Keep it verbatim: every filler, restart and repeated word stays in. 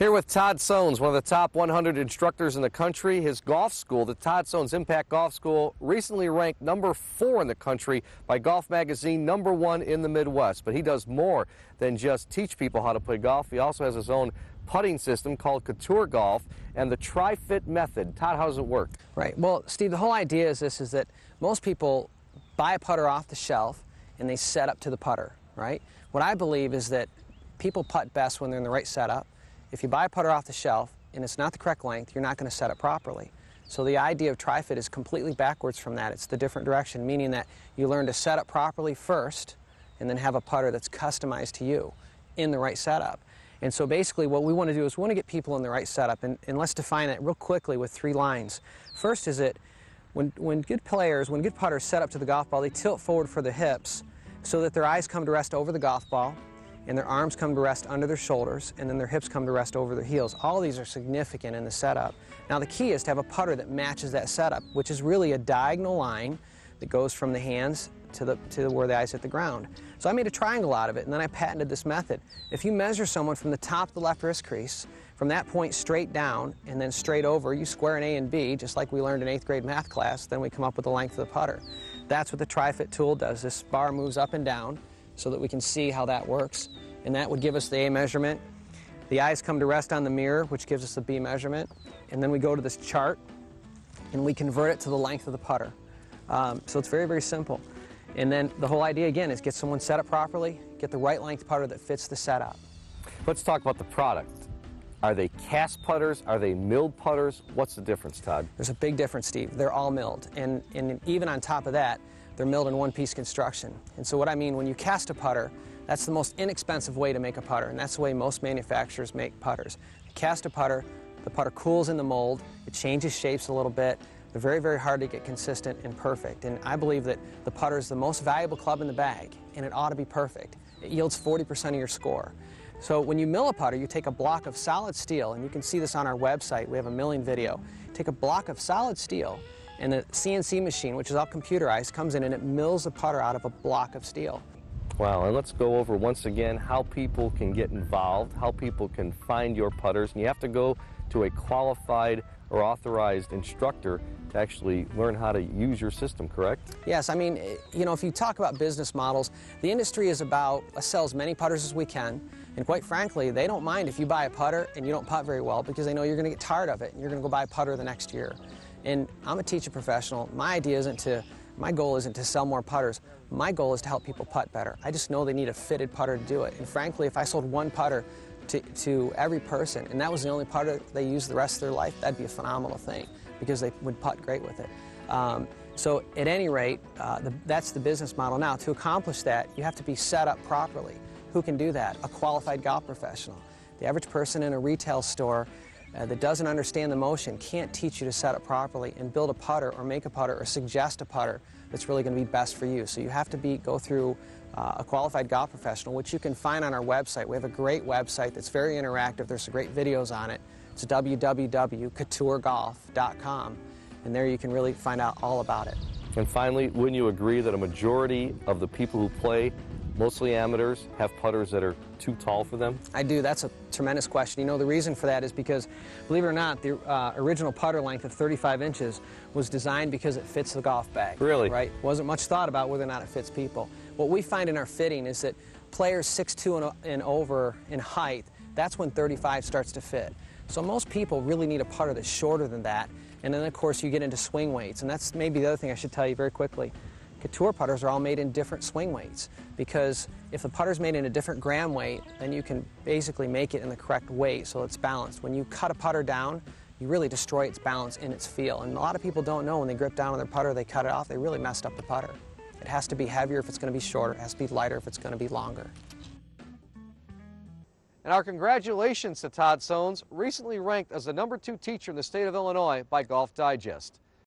Here with Todd Sones, one of the top one hundred instructors in the country. His golf school, the Todd Sones Impact Golf School, recently ranked number four in the country by Golf Magazine, number one in the Midwest. But he does more than just teach people how to play golf. He also has his own putting system called Couture Golf and the Tri-Fit Method. Todd, how does it work? Right. Well, Steve, the whole idea is this, is that most people buy a putter off the shelf and they set up to the putter, right? What I believe is that people putt best when they're in the right setup. If you buy a putter off the shelf and it's not the correct length, you're not going to set it properly. So the idea of Tri-Fit is completely backwards from that. It's the different direction, meaning that you learn to set up properly first and then have a putter that's customized to you in the right setup. And so basically what we want to do is we want to get people in the right setup, and, and let's define that real quickly with three lines. First is that when, when good players, when good putters set up to the golf ball, they tilt forward for the hips so that their eyes come to rest over the golf ball, and their arms come to rest under their shoulders, and then their hips come to rest over their heels. All of these are significant in the setup. Now the key is to have a putter that matches that setup, which is really a diagonal line that goes from the hands to, the, to where the eyes hit the ground. So I made a triangle out of it, and then I patented this method. If you measure someone from the top of the left wrist crease, from that point straight down, and then straight over, you square an A and B, just like we learned in eighth grade math class, then we come up with the length of the putter. That's what the Tri-Fit tool does. This bar moves up and down so that we can see how that works. And that would give us the A measurement. The eyes come to rest on the mirror, which gives us the B measurement. And then we go to this chart, and we convert it to the length of the putter. Um, so it's very, very simple. And then the whole idea, again, is get someone set up properly, get the right length putter that fits the setup. Let's talk about the product. Are they cast putters? Are they milled putters? What's the difference, Todd? There's a big difference, Steve. They're all milled. And, and even on top of that, they're milled in one-piece construction. And so what I mean, when you cast a putter, that's the most inexpensive way to make a putter, and that's the way most manufacturers make putters. You cast a putter, the putter cools in the mold, it changes shapes a little bit. They're very, very hard to get consistent and perfect, and I believe that the putter is the most valuable club in the bag, and it ought to be perfect. It yields forty percent of your score. So when you mill a putter, you take a block of solid steel, and you can see this on our website. We have a milling video. Take a block of solid steel, and the C N C machine, which is all computerized, comes in and it mills a putter out of a block of steel. Wow, and let's go over once again how people can get involved, how people can find your putters, and you have to go to a qualified or authorized instructor to actually learn how to use your system, correct? Yes, I mean, you know, if you talk about business models, the industry is about sell as many putters as we can, and quite frankly, they don't mind if you buy a putter and you don't putt very well, because they know you're gonna get tired of it and you're gonna go buy a putter the next year. And I'm a teacher professional. My idea isn't to, my goal isn't to sell more putters. My goal is to help people putt better. I just know they need a fitted putter to do it. And frankly, if I sold one putter to, to every person, and that was the only putter they used the rest of their life, that'd be a phenomenal thing, because they would putt great with it. Um, so at any rate, uh, the, that's the business model now. To accomplish that, you have to be set up properly. Who can do that? A qualified golf professional. The average person in a retail store Uh, that doesn't understand the motion can't teach you to set it properly and build a putter or make a putter or suggest a putter that's really going to be best for you. So you have to be go through uh, a qualified golf professional, which you can find on our website. We have a great website that's very interactive. There's some great videos on it. It's w w w dot couture golf dot com, and there you can really find out all about it. And finally, wouldn't you agree that a majority of the people who play, mostly amateurs, have putters that are too tall for them? I do. That's a tremendous question. You know, the reason for that is because, believe it or not, the uh, original putter length of thirty-five inches was designed because it fits the golf bag. Really? Right? Wasn't much thought about whether or not it fits people. What we find in our fitting is that players six two and, and over in height, that's when thirty-five starts to fit. So most people really need a putter that's shorter than that. And then, of course, you get into swing weights. And that's maybe the other thing I should tell you very quickly. Couture putters are all made in different swing weights, because if the putter's made in a different gram weight, then you can basically make it in the correct weight so it's balanced. When you cut a putter down, you really destroy its balance in its feel. And a lot of people don't know when they grip down on their putter, they cut it off, they really messed up the putter. It has to be heavier if it's going to be shorter. It has to be lighter if it's going to be longer. And our congratulations to Todd Sones, recently ranked as the number two teacher in the state of Illinois by Golf Digest.